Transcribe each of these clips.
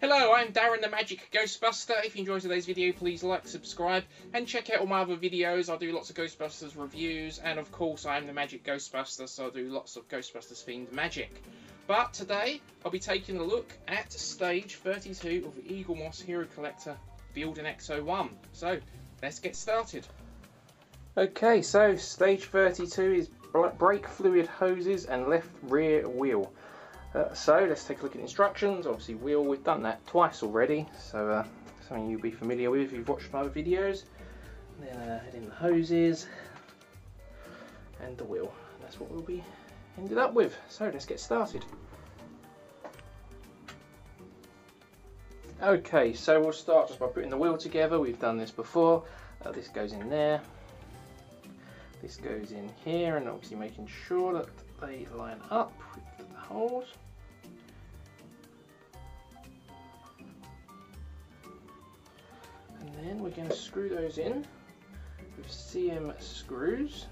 Hello, I'm Darren the Magic Ghostbuster. If you enjoyed today's video, please like, subscribe, and check out all my other videos. I do lots of Ghostbusters reviews, and of course I am the Magic Ghostbuster, so I do lots of Ghostbusters themed magic. But today, I'll be taking a look at stage 32 of the Eagle Moss Hero Collector building XO1. So, let's get started. Okay, so stage 32 is brake fluid hoses and left rear wheel. So let's take a look at instructions. Obviously wheel, we've done that twice already, so something you'll be familiar with if you've watched my other videos. And then add in the hoses and the wheel. That's what we'll be ended up with. So let's get started. Okay, so we'll start just by putting the wheel together. We've done this before. This goes in there. This goes in here, and obviously making sure that they line up with the holes. And then we're going to screw those in with CM screws.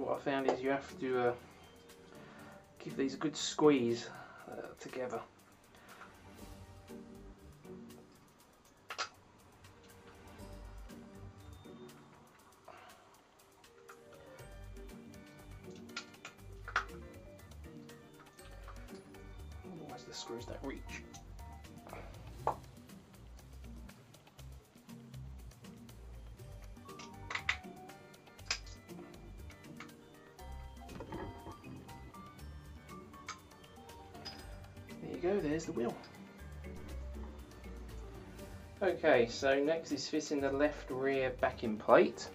I found is you have to give these a good squeeze together. Otherwise the screws don't reach. Go, there's the wheel. Okay, so next is fitting the left rear backing plate.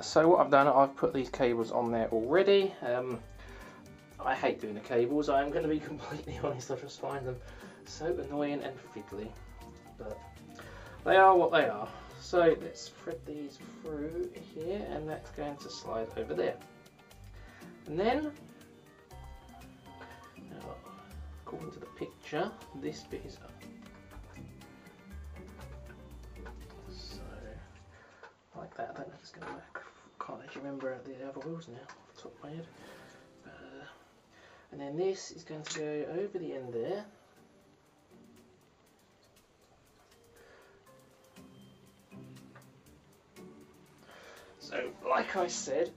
So what I've done, I've put these cables on there already. I hate doing the cables, I am going to be completely honest. I just find them so annoying and fiddly, but they are what they are. So let's thread these through here, and that's going to slide over there. And then into the picture, this bit is up, so like that. I don't know if it's going to work. Can't actually remember the other wheels now off the top of my head. And then this is going to go over the end there, so like I said,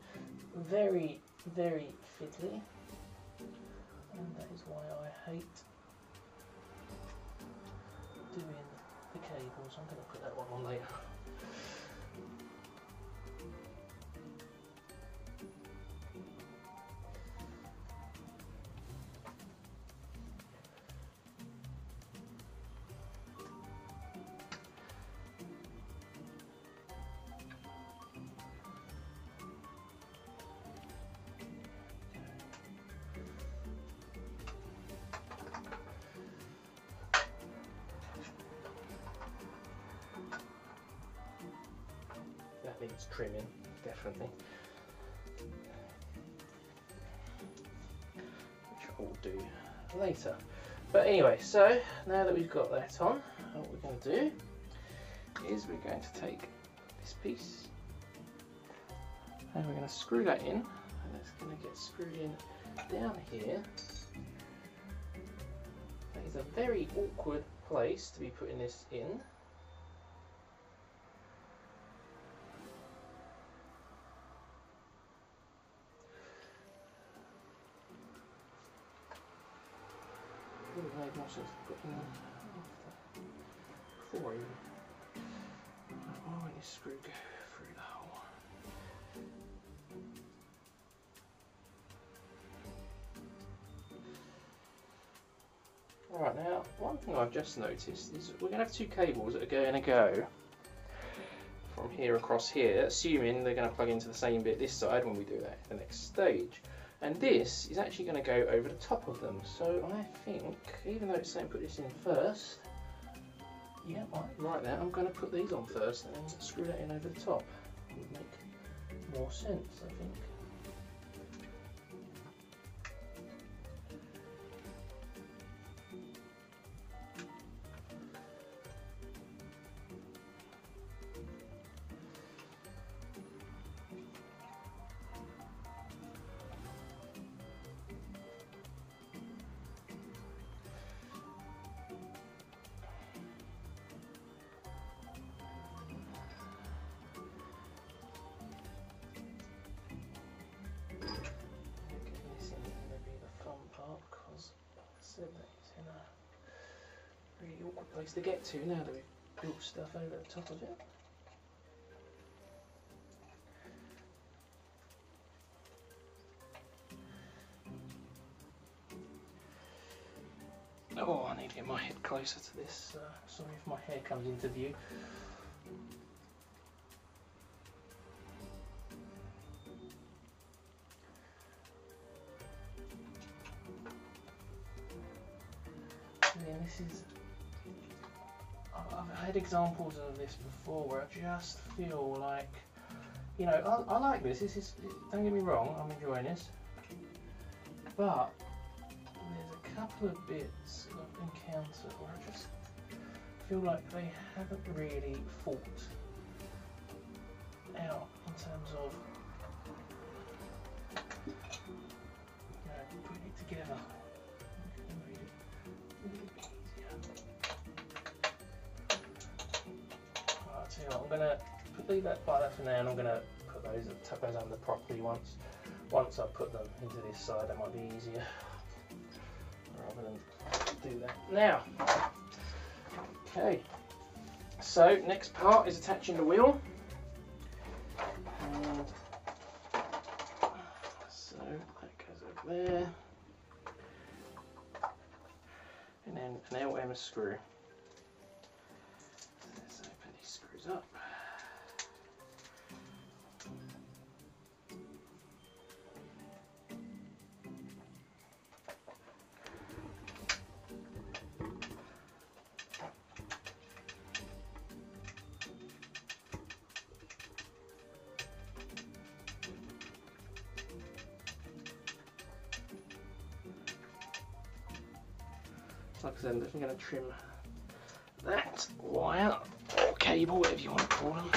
very, very fiddly. And that is why I hate doing the cables. I'm going to put that one on later. It's trimming, definitely, which I'll do later. But anyway, so now that we've got that on, what we're going to do is we're going to take this piece and we're going to screw that in, and that's going to get screwed in down here. That is a very awkward place to be putting this in. Made more sense to put in before even. Why won't your screw go through the hole? Alright, now one thing I've just noticed is we're going to have two cables that are going to go from here across here, assuming they're going to plug into the same bit this side when we do that at the next stage. And this is actually going to go over the top of them, so I think, even though it's saying put this in first, yeah, right now I'm going to put these on first and then screw that in over the top. It would make more sense, I think. place to get to now that we've built stuff over the top of it. Oh, I need to get my head closer to this. Sorry if my hair comes into view. Yeah, this is... I've had examples of this before where I just feel like... You know, I like this. This is, don't get me wrong, I'm enjoying this. But... couple of bits I've encountered where I just feel like they haven't really thought out in terms of, you know, putting it together. Alright, so you know, I'm gonna leave that by that for now, and I'm gonna put those, tuck those under properly once I put them into this side. That might be easier. Do that now. Okay, so next part is attaching the wheel. And so that goes over there, and then an LM screw. Let's open these screws up. Like I said, I'm definitely going to trim that wire or cable, whatever you want to call them.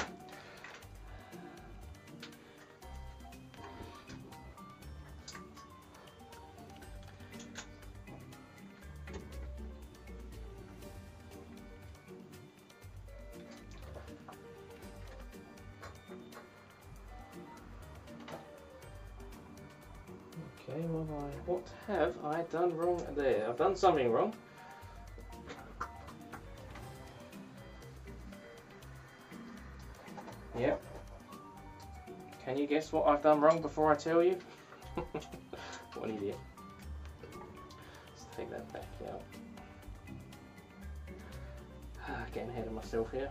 Okay, well, what have I done wrong there? I've done something wrong. Yep. Can you guess what I've done wrong before I tell you? What an idiot. Let's take that back out. Getting ahead of myself here.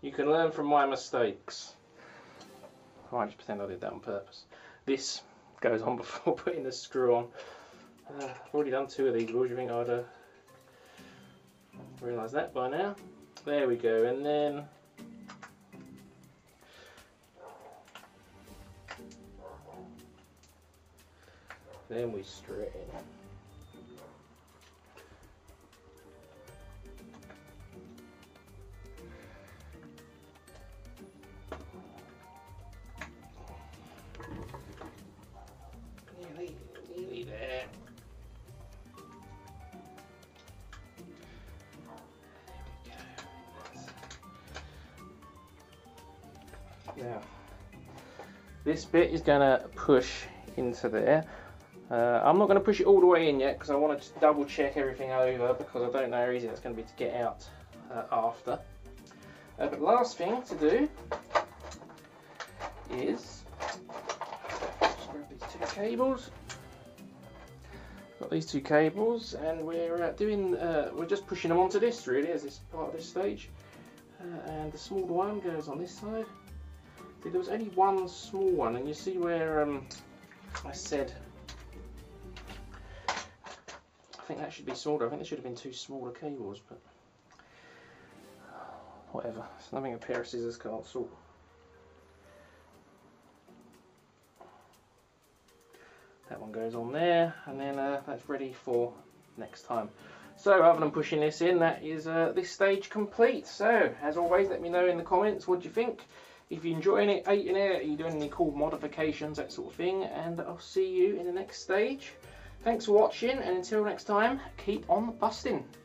You can learn from my mistakes. I might just pretend I did that on purpose. This goes on before putting the screw on. I've already done two of these. Would you think I'd realise that by now? There we go, and then we screw it in. Now, this bit is going to push into there. I'm not going to push it all the way in yet because I want to double check everything over because I don't know how easy that's going to be to get out after. But last thing to do is grab these two cables. Got these two cables, and we're we're just pushing them onto this really as this part of this stage. And the smaller one goes on this side. See, there was only one small one, and you see where I said I think that should be smaller. I think there should have been two smaller cables, but whatever. It's nothing a pair of scissors can't sort. That one goes on there, and then that's ready for next time. So other than pushing this in, that is this stage complete. So as always, let me know in the comments what you think. If you're enjoying it, eating it, you're doing any cool modifications, that sort of thing, and I'll see you in the next stage. Thanks for watching, and until next time, keep on busting.